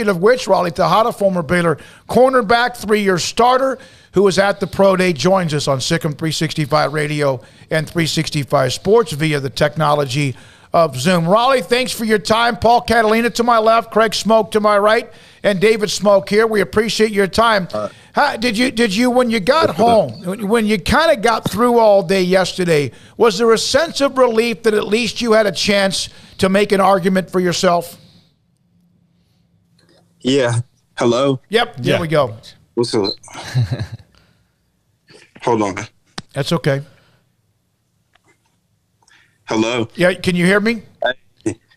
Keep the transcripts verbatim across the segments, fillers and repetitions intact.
Speaking of which, Raleigh Texada, former Baylor cornerback, three-year starter, who was at the Pro Day, joins us on SicEm three sixty-five Radio and three sixty-five Sports via the technology of Zoom. Raleigh, thanks for your time. Paul Catalina to my left, Craig Smoke to my right, and David Smoke here. We appreciate your time. Uh, How, did you, did you, when you got home, when you kind of got through all day yesterday, was there a sense of relief that at least you had a chance to make an argument for yourself? Yeah. Hello? Yep. There yeah. we go. What's up? Hold on. That's okay. Hello. Yeah, can you hear me?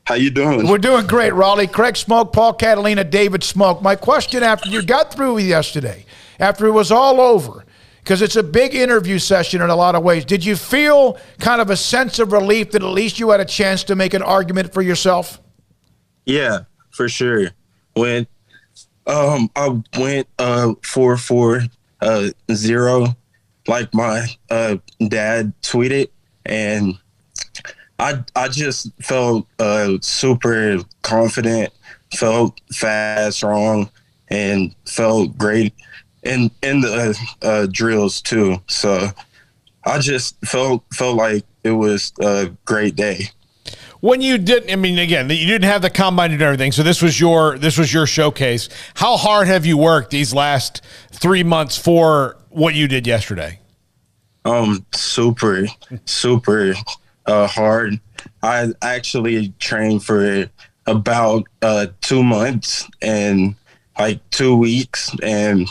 How you doing? We're doing great, Raleigh. Craig Smoke, Paul Catalina, David Smoke. My question after you got through yesterday, after it was all over, because it's a big interview session in a lot of ways, did you feel kind of a sense of relief that at least you had a chance to make an argument for yourself? Yeah, for sure. When um, I went uh, four four uh, zero, like my uh, dad tweeted, and I, I just felt uh, super confident, felt fast, strong, and felt great in, in the uh, uh, drills too. So I just felt felt like it was a great day. When you didn't, I mean, again, you didn't have the combine and everything, so this was your this was your showcase. How hard have you worked these last three months for what you did yesterday? Um, super, super. Uh, hard. I actually trained for about uh, two months and like two weeks, and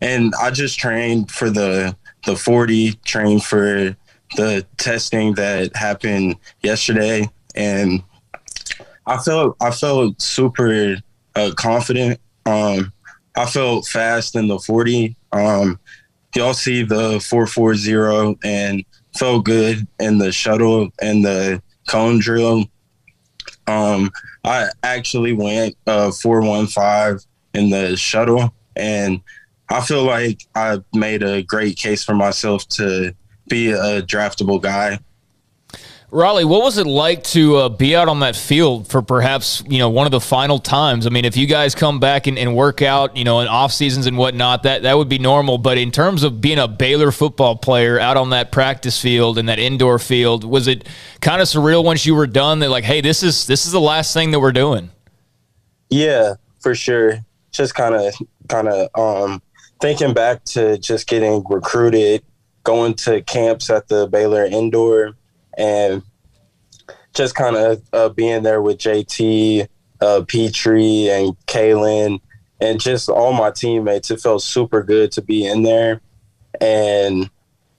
and I just trained for the the forty, trained for the testing that happened yesterday, and I felt I felt super uh, confident. Um, I felt fast in the forty. Um, y'all see the four four zero and. Felt good in the shuttle and the cone drill. Um, I actually went uh, four one five in the shuttle, and I feel like I made a great case for myself to be a draftable guy. Raleigh, what was it like to uh, be out on that field for perhaps, you know, one of the final times? I mean, if you guys come back and, and work out, you know, in off seasons and whatnot, that, that would be normal. But in terms of being a Baylor football player out on that practice field and that indoor field, was it kind of surreal once you were done that like, hey, this is this is the last thing that we're doing? Yeah, for sure. Just kind of kind of um, thinking back to just getting recruited, going to camps at the Baylor indoor. And just kind of uh, being there with J T, uh, Petrie, and Kaylin, and just all my teammates, it felt super good to be in there. And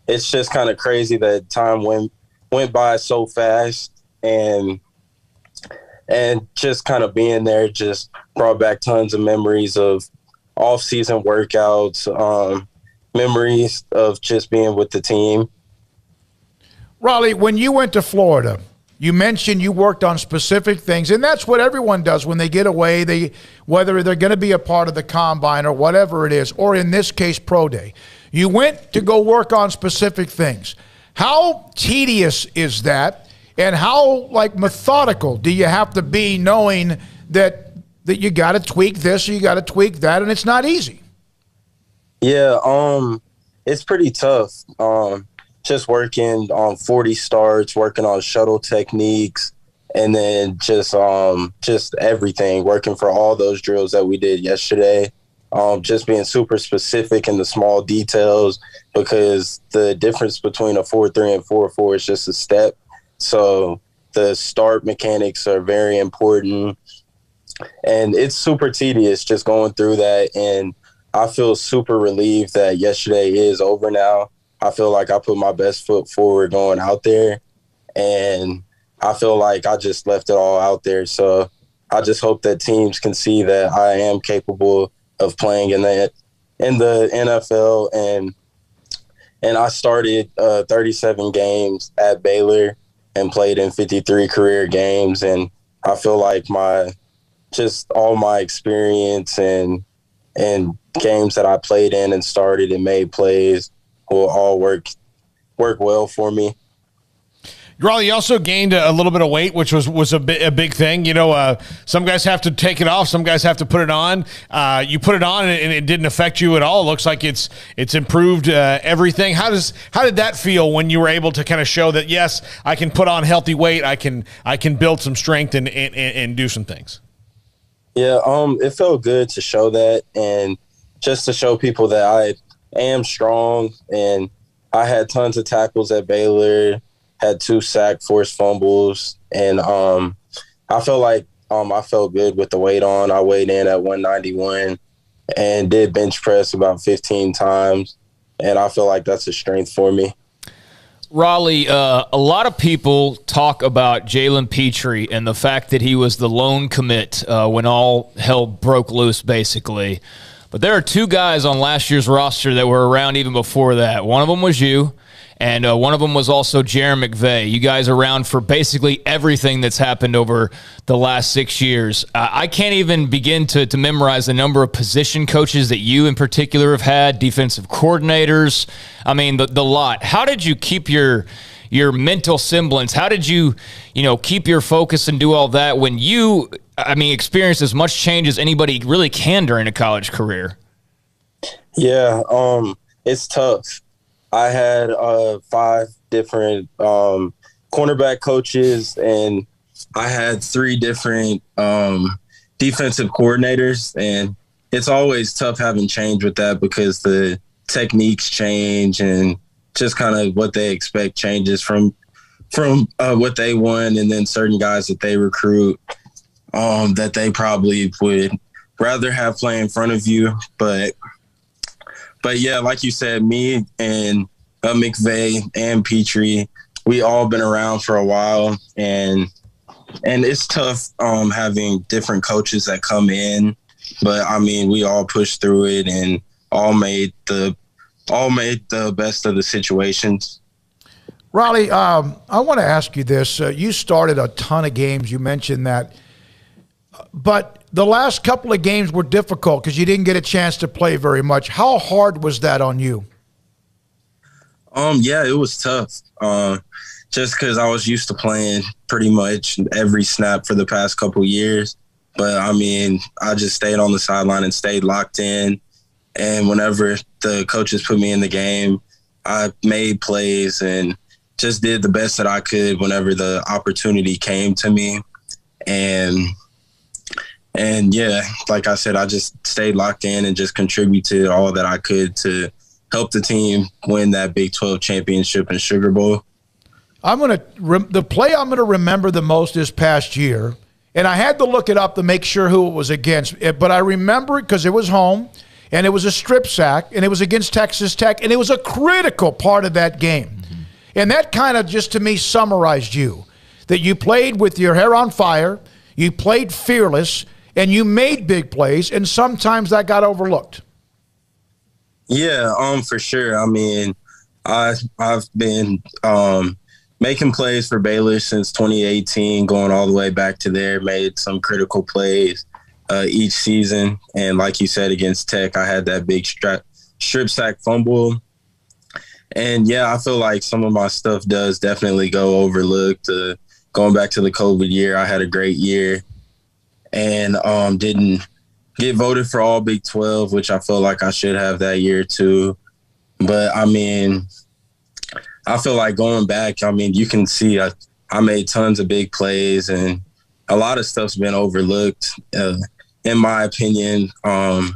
it's just kind of crazy that time went went by so fast, and and just kind of being there just brought back tons of memories of off-season workouts, um, memories of just being with the team. Raleigh, when you went to Florida, you mentioned you worked on specific things, and that's what everyone does when they get away, they, whether they're going to be a part of the combine or whatever it is, or in this case, Pro Day. You went to go work on specific things. How tedious is that, and how like methodical do you have to be knowing that that you got to tweak this, you got to tweak that, and it's not easy? Yeah, um, it's pretty tough. Um Just working on forty starts, working on shuttle techniques, and then just um, just everything, working for all those drills that we did yesterday. Um, just being super specific in the small details, because the difference between a four three and four four is just a step. So the start mechanics are very important. And it's super tedious just going through that. And I feel super relieved that yesterday is over now. I feel like I put my best foot forward going out there, and I feel like I just left it all out there. So I just hope that teams can see that I am capable of playing in the, in the N F L. And and I started uh, thirty-seven games at Baylor and played in fifty-three career games. And I feel like my just all my experience and and games that I played in and started and made plays will all work work well for me. Raleigh, you also gained a little bit of weight, which was was a, bi- a big thing. You know, uh, some guys have to take it off, some guys have to put it on. Uh, you put it on, and it, and it didn't affect you at all. It looks like it's it's improved uh, everything. How does how did that feel when you were able to kind of show that yes, I can put on healthy weight, I can I can build some strength and and, and do some things? Yeah, um, it felt good to show that, and just to show people that I am strong, and I had tons of tackles at Baylor, had two sack forced fumbles, and um, I felt like um, I felt good with the weight on. I weighed in at one ninety-one and did bench press about fifteen times, and I feel like that's a strength for me. Raleigh, uh, a lot of people talk about Jalen Pitre and the fact that he was the lone commit uh, when all hell broke loose, basically. But there are two guys on last year's roster that were around even before that. One of them was you, and uh, one of them was also Jeremy McVay. You guys are around for basically everything that's happened over the last six years. Uh, I can't even begin to, to memorize the number of position coaches that you in particular have had, defensive coordinators. I mean, the, the lot. How did you keep your your mental semblance? How did you, you know, keep your focus and do all that when you – I mean, experience as much change as anybody really can during a college career? Yeah, um, it's tough. I had uh, five different um, cornerback coaches, and I had three different um, defensive coordinators, and it's always tough having change with that because the techniques change and just kind of what they expect changes from from uh, what they want, and then certain guys that they recruit Um, that they probably would rather have play in front of you. But, but yeah, like you said, me and uh, McVay and Petrie, we all been around for a while. And and it's tough um, having different coaches that come in. But, I mean, we all pushed through it and all made the all made the best of the situations. Raleigh, um, I want to ask you this. Uh, you started a ton of games. You mentioned that. But the last couple of games were difficult because you didn't get a chance to play very much. How hard was that on you? Um, yeah, it was tough. Uh, just because I was used to playing pretty much every snap for the past couple years. But, I mean, I just stayed on the sideline and stayed locked in. And whenever the coaches put me in the game, I made plays and just did the best that I could whenever the opportunity came to me. And... And, yeah, like I said, I just stayed locked in and just contributed all that I could to help the team win that Big twelve championship and Sugar Bowl. I'm gonna re- the play I'm going to remember the most this past year, and I had to look it up to make sure who it was against, but I remember it because it was home, and it was a strip sack, and it was against Texas Tech, and it was a critical part of that game. Mm-hmm. And that kind of just, to me, summarized you, that you played with your hair on fire, you played fearless, and you made big plays, and sometimes that got overlooked. Yeah, um, for sure. I mean, I, I've been um, making plays for Baylor since twenty eighteen, going all the way back to there, made some critical plays uh, each season. And like you said, against Tech, I had that big strap, strip sack fumble. And, yeah, I feel like some of my stuff does definitely go overlooked. Uh, going back to the COVID year, I had a great year. And um, didn't get voted for all Big twelve, which I feel like I should have that year too. But, I mean, I feel like going back, I mean, you can see I, I made tons of big plays, and a lot of stuff's been overlooked, uh, in my opinion. Um,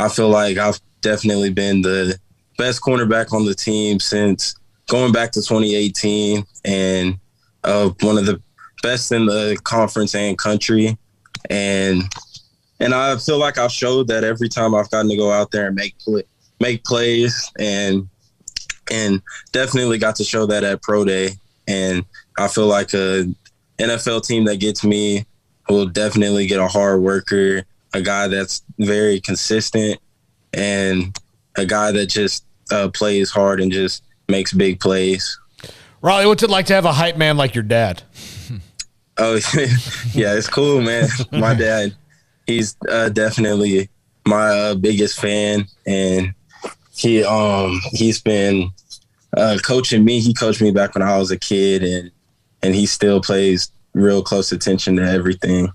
I feel like I've definitely been the best cornerback on the team since going back to twenty eighteen, and uh, one of the best in the conference and country. And and I feel like I've showed that every time I've gotten to go out there and make play, make plays, and and definitely got to show that at Pro Day. And I feel like a N F L team that gets me will definitely get a hard worker, a guy that's very consistent, and a guy that just uh, plays hard and just makes big plays. Raleigh, what's it like to have a hype man like your dad? Oh, yeah, it's cool, man. My dad, he's uh, definitely my uh, biggest fan. And he, um, he's been uh, coaching me. He coached me back when I was a kid. And and he still plays real close attention to everything.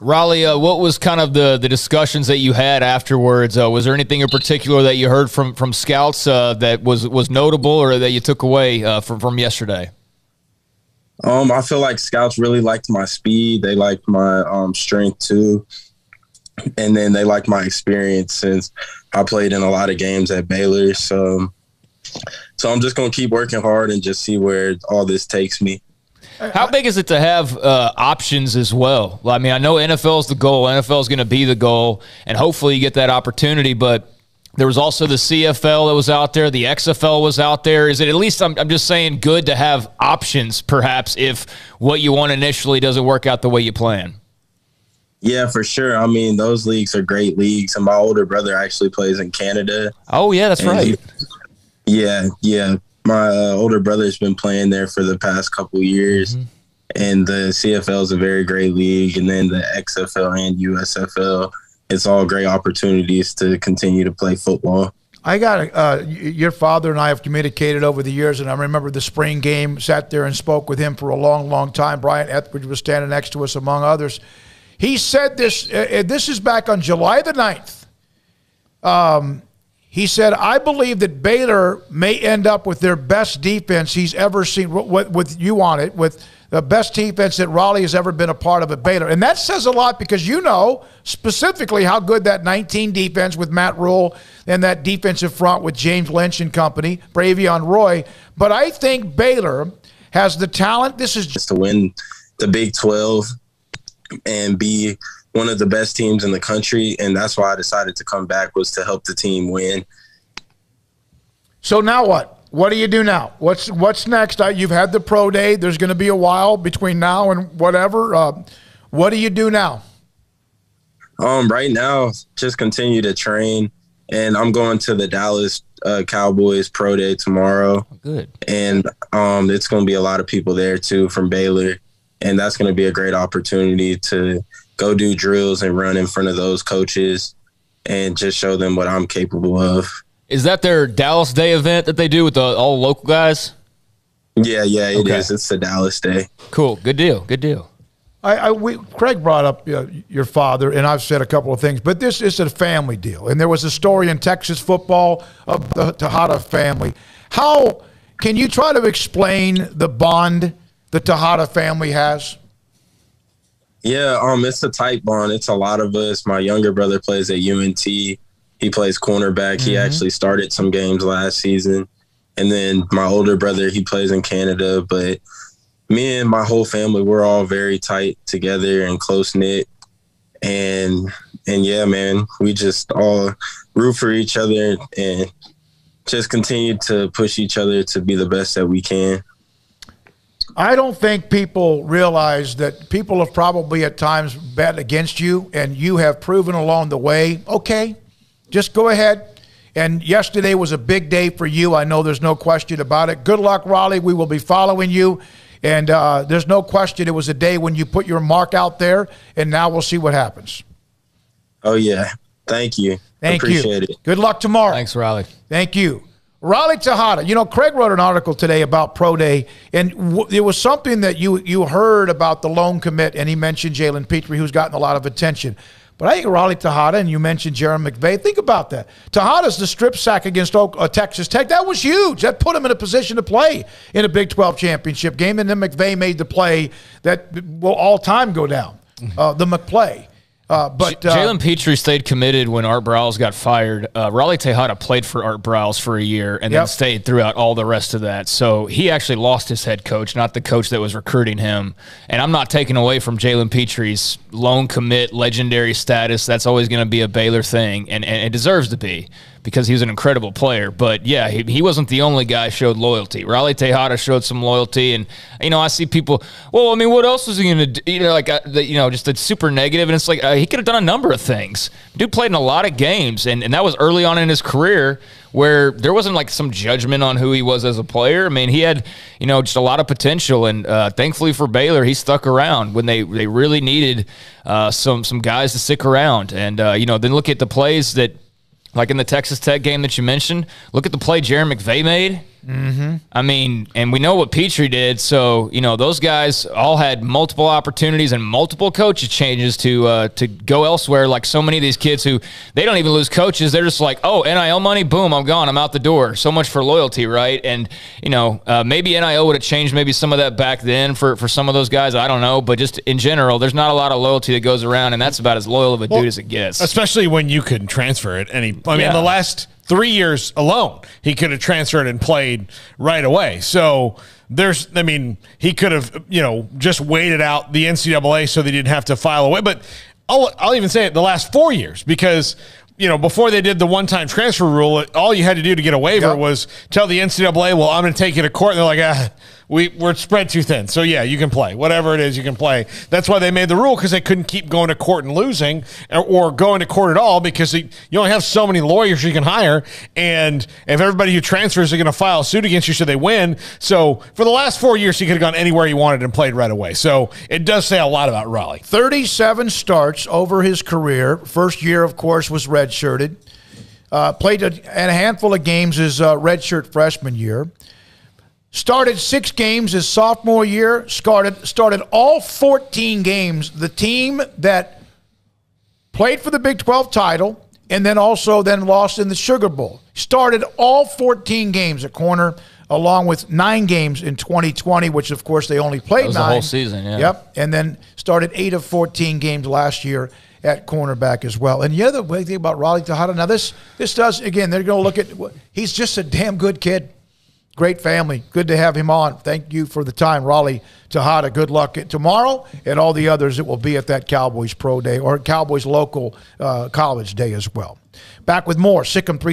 Raleigh, uh, what was kind of the, the discussions that you had afterwards? Uh, was there anything in particular that you heard from from scouts uh, that was, was notable or that you took away uh, from, from yesterday? Um, I feel like scouts really liked my speed. They liked my um, strength too. And then they liked my experience since I played in a lot of games at Baylor. So, so I'm just going to keep working hard and just see where all this takes me. How big is it to have uh, options as well? I mean, I know N F L is the goal. N F L is going to be the goal, and hopefully you get that opportunity. But there was also the C F L that was out there. The X F L was out there. Is it at least, I'm, I'm just saying, good to have options perhaps if what you want initially doesn't work out the way you plan? Yeah, for sure. I mean, those leagues are great leagues, and my older brother actually plays in Canada. Oh, yeah, that's right. He, yeah, yeah. My uh, older brother's been playing there for the past couple years, mm-hmm. and the C F L is a very great league, and then the X F L and U S F L. It's all great opportunities to continue to play football. I got uh, your father and I have communicated over the years, and I remember the spring game, sat there and spoke with him for a long, long time. Brian Ethridge was standing next to us, among others. He said this, uh, this is back on July the ninth. Um, he said, I believe that Baylor may end up with their best defense he's ever seen, with, with you on it, with the best defense that Raleigh has ever been a part of at Baylor. And that says a lot because you know specifically how good that nineteen defense with Matt Rhule and that defensive front with James Lynch and company, Bravion Roy. But I think Baylor has the talent. This is just to win the Big twelve and be one of the best teams in the country, and that's why I decided to come back, was to help the team win. So now what? What do you do now? What's what's next? Uh, you've had the pro day. There's going to be a while between now and whatever. Uh, what do you do now? Um, right now, just continue to train, and I'm going to the Dallas uh, Cowboys pro day tomorrow. Good. And um, it's going to be a lot of people there too from Baylor, and that's going to be a great opportunity to go do drills and run in front of those coaches and just show them what I'm capable of. Is that their Dallas Day event that they do with the, all the local guys? Yeah, yeah, it okay. is. It's the Dallas Day. Cool. Good deal. Good deal. I, I we, Craig brought up uh, your father, and I've said a couple of things, but this is a family deal. And there was a story in Texas football of the Texada family. How can you try to explain the bond the Texada family has? Yeah, um, it's a tight bond. It's a lot of us. My younger brother plays at U N T. He plays cornerback. Mm-hmm. He actually started some games last season. And then my older brother, he plays in Canada. But me and my whole family, we're all very tight together and close-knit. And, and yeah, man, we just all root for each other and just continue to push each other to be the best that we can. I don't think people realize that people have probably at times bet against you, and you have proven along the way, okay, just go ahead. And yesterday was a big day for you. I know there's no question about it. Good luck, Raleigh. We will be following you. And uh, there's no question it was a day when you put your mark out there, and now we'll see what happens. Oh, yeah. Thank you. Thank you. Appreciate it. Good luck tomorrow. Thanks, Raleigh. Thank you. Raleigh Texada, you know, Craig wrote an article today about pro day, and w it was something that you you heard about the lone commit, and he mentioned Jalen Pitre, who's gotten a lot of attention. But I think Raleigh Texada, and you mentioned Jeremy McVay, think about that. Tejada's the strip sack against Oak, uh, Texas Tech. That was huge. That put him in a position to play in a Big twelve championship game, and then McVay made the play that will all time go down, uh, the McPlay. Uh, but uh, Jalen Pitre stayed committed when Art Browles got fired. Uh, Raleigh Texada played for Art Browles for a year and yep. then stayed throughout all the rest of that. So he actually lost his head coach, not the coach that was recruiting him. And I'm not taking away from Jalen Petre's lone commit, legendary status. That's always going to be a Baylor thing, and, and it deserves to be because he's an incredible player. But, yeah, he, he wasn't the only guy who showed loyalty. Raleigh Texada showed some loyalty. And, you know, I see people, well, I mean, what else was he going to do? You know, like, uh, the, you know, just the super negative. And it's like uh, he could have done a number of things. Dude played in a lot of games, and, and that was early on in his career where there wasn't, like, some judgment on who he was as a player. I mean, he had, you know, just a lot of potential. And uh, thankfully for Baylor, he stuck around when they, they really needed uh, some, some guys to stick around. And, uh, you know, then look at the plays that, like in the Texas Tech game that you mentioned, look at the play Jeremy McVay made. Mm-hmm. I mean, and we know what Petrie did. So, you know, those guys all had multiple opportunities and multiple coaches changes to uh, to go elsewhere, like so many of these kids who they don't even lose coaches. They're just like, oh, N I L money, boom, I'm gone. I'm out the door. So much for loyalty, right? And, you know, uh, maybe N I L would have changed maybe some of that back then for, for some of those guys. I don't know. But just in general, there's not a lot of loyalty that goes around, and that's about as loyal of a well, dude as it gets. Especially when you can transfer it. Any, I mean, yeah. the last – three years alone, he could have transferred and played right away. So there's, I mean, he could have, you know, just waited out the N C double A so they didn't have to file away. But I'll, I'll even say it, the last four years, because, you know, before they did the one-time transfer rule, all you had to do to get a waiver yep. was tell the N C double A, well, I'm going to take you to court. And they're like, ah, we, we're spread too thin. So, yeah, you can play. Whatever it is, you can play. That's why they made the rule, because they couldn't keep going to court and losing or, or going to court at all, because they, you only have so many lawyers you can hire. And if everybody who transfers are going to file a suit against you, so they win. So for the last four years, he could have gone anywhere he wanted and played right away. So it does say a lot about Raleigh. thirty-seven starts over his career. First year, of course, was red. Redshirted, uh, played a, a handful of games his uh, redshirt freshman year, started six games his sophomore year, started, started all fourteen games, the team that played for the Big twelve title and then also then lost in the Sugar Bowl. Started all fourteen games at corner, along with nine games in twenty twenty, which, of course, they only played nine. That was the whole season, yeah. Yep, and then started eight of fourteen games last year at cornerback as well. And the other big thing about Raleigh Texada, now this this does, again, they're going to look at, he's just a damn good kid. Great family. Good to have him on. Thank you for the time, Raleigh Texada. Good luck tomorrow and all the others that will be at that Cowboys Pro Day or Cowboys Local uh, College Day as well. Back with more SicEm three sixty-five.